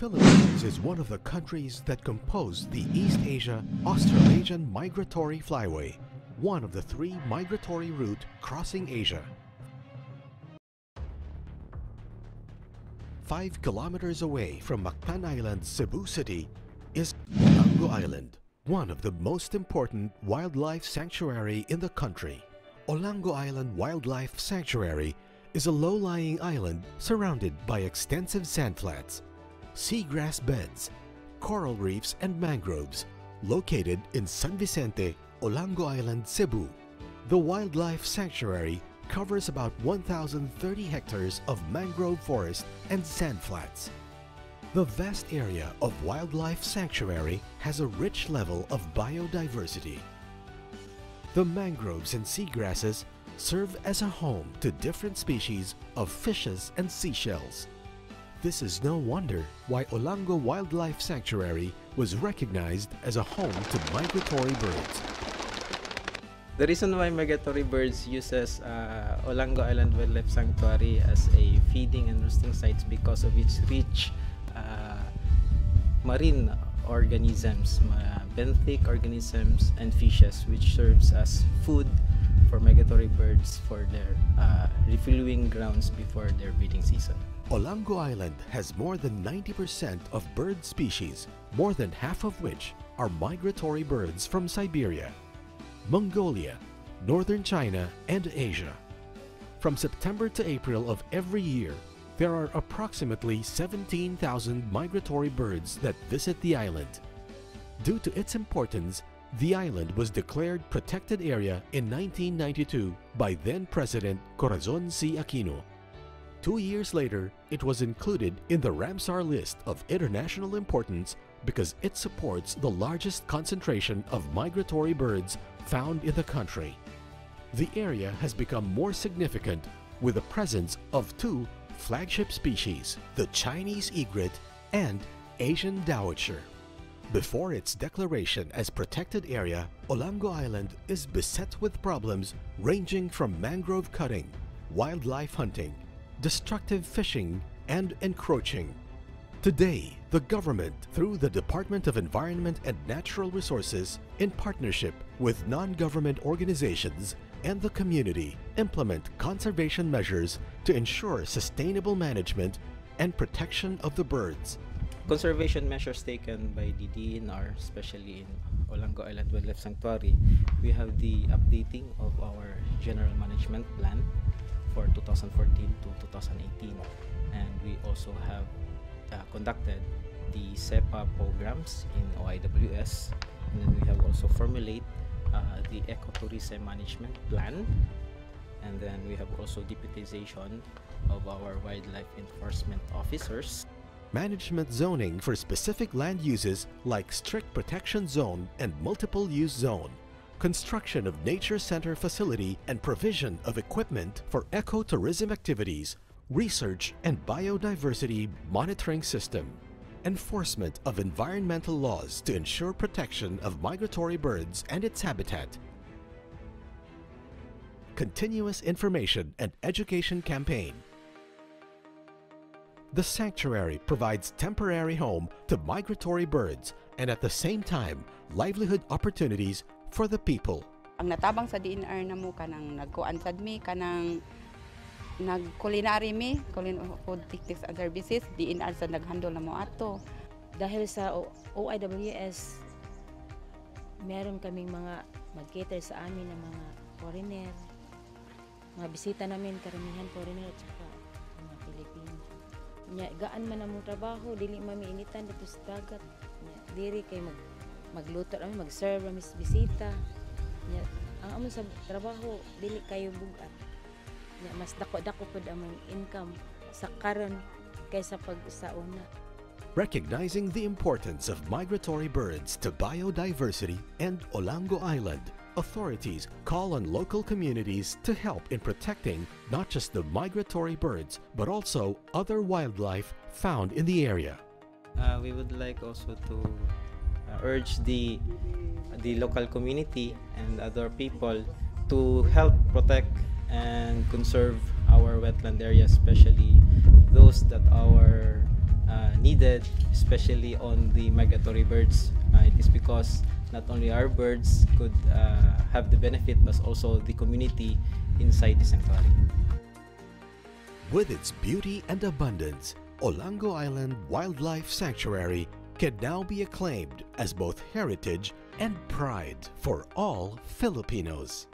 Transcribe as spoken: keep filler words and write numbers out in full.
Philippines is one of the countries that compose the East Asia-Australasian Migratory Flyway, one of the three migratory routes crossing Asia. Five kilometers away from Mactan Island, Cebu City, is Olango Island, one of the most important wildlife sanctuary in the country. Olango Island Wildlife Sanctuary is a low-lying island surrounded by extensive sandflats, seagrass beds, coral reefs and mangroves, located in San Vicente, Olango Island, Cebu. The wildlife sanctuary covers about one thousand thirty hectares of mangrove forest and sandflats. The vast area of wildlife sanctuary has a rich level of biodiversity. The mangroves and seagrasses serve as a home to different species of fishes and seashells. This is no wonder why Olango Wildlife Sanctuary was recognized as a home to migratory birds. The reason why migratory birds uses uh, Olango Island Wildlife Sanctuary as a feeding and roosting site is because of its rich uh, marine organisms, uh, benthic organisms and fishes, which serves as food for migratory birds for their uh, refueling grounds before their breeding season. Olango Island has more than ninety percent of bird species, more than half of which are migratory birds from Siberia, Mongolia, northern China, and Asia. From September to April of every year, there are approximately seventeen thousand migratory birds that visit the island. Due to its importance, the island was declared protected area in nineteen ninety-two by then-President Corazon C. Aquino. Two years later, it was included in the Ramsar list of international importance because it supports the largest concentration of migratory birds found in the country. The area has become more significant with the presence of two flagship species, the Chinese egret and Asian dowitcher. Before its declaration as protected area, Olango Island is beset with problems ranging from mangrove cutting, wildlife hunting, destructive fishing, and encroaching. Today, the government, through the Department of Environment and Natural Resources, in partnership with non-government organizations and the community, implement conservation measures to ensure sustainable management and protection of the birds. Conservation measures taken by the D E N R, especially in Olango Island Wildlife Sanctuary, we have the updating of our general management plan for two thousand fourteen to two thousand eighteen, and we also have uh, conducted the CEPA programs in O I W S, and then we have also formulated uh, the ecotourism management plan, and then we have also deputization of our wildlife enforcement officers. Management zoning for specific land uses like strict protection zone and multiple use zone, construction of nature center facility and provision of equipment for ecotourism activities, research and biodiversity monitoring system, enforcement of environmental laws to ensure protection of migratory birds and its habitat, continuous information and education campaign. The sanctuary provides temporary home to migratory birds and at the same time livelihood opportunities for the people. Ang natabang sa D E N R na mo kanang nagkuansad mi kanang nagkulinary mi kulin food tics and services D E N R sa naghandle na mo ato. Dahil sa O I W S meron kaming mga mag-cater sa amin ng mga foreigner. Mga bisita namin karamihan foreigner at saka mga Pilipino. Nya gaan man ang trabaho dili mamiinitan dito sa dagat. Nya diri kay mag magluto kami, mag-serve kami sa bisita. Nya, ang amon sa trabaho, dili kayo bugat. Nya, mas dako-dako pod among income sa karon kaysa pag sa una. Recognizing the importance of migratory birds to biodiversity and Olango Island, authorities call on local communities to help in protecting not just the migratory birds but also other wildlife found in the area. Uh, we would like also to Uh, urge the the local community and other people to help protect and conserve our wetland areas, especially those that our uh, needed, especially on the migratory birds. Uh, it is because not only our birds could uh, have the benefit, but also the community inside the sanctuary. With its beauty and abundance, Olango Island Wildlife Sanctuary can now be acclaimed as both heritage and pride for all Filipinos.